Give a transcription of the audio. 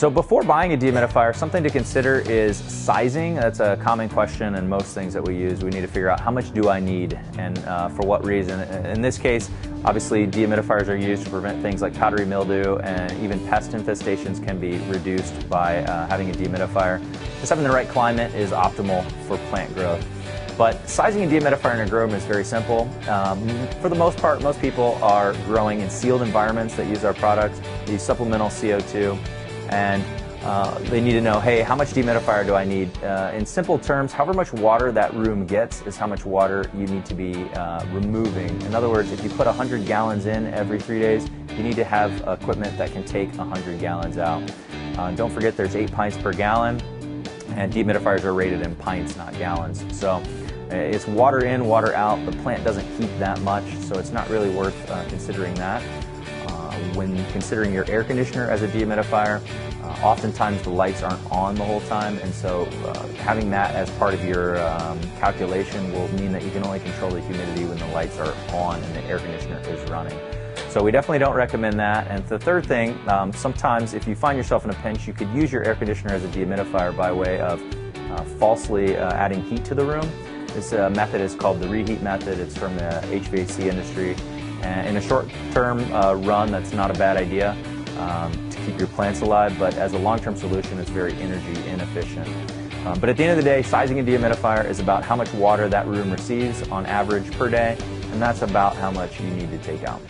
So before buying a dehumidifier, something to consider is sizing. That's a common question in most things that we use. We need to figure out how much do I need and for what reason. In this case, obviously dehumidifiers are used to prevent things like powdery mildew, and even pest infestations can be reduced by having a dehumidifier. Just having the right climate is optimal for plant growth. But sizing a dehumidifier in a grow room is very simple. For the most part, most people are growing in sealed environments that use our products, the supplemental CO2, and they need to know, hey, how much dehumidifier do I need? In simple terms, however much water that room gets is how much water you need to be removing. In other words, if you put 100 gallons in every 3 days, you need to have equipment that can take 100 gallons out. Don't forget there's 8 pints per gallon, and dehumidifiers are rated in pints, not gallons. So it's water in, water out. The plant doesn't heat that much, so it's not really worth considering that. When considering your air conditioner as a dehumidifier, oftentimes the lights aren't on the whole time, and so having that as part of your calculation will mean that you can only control the humidity when the lights are on and the air conditioner is running. So we definitely don't recommend that. And the third thing, sometimes if you find yourself in a pinch, you could use your air conditioner as a dehumidifier by way of falsely adding heat to the room. This method is called the reheat method. It's from the HVAC industry. And in a short-term run, that's not a bad idea to keep your plants alive, but as a long-term solution, it's very energy inefficient. But at the end of the day, sizing a dehumidifier is about how much water that room receives on average per day, and that's about how much you need to take out.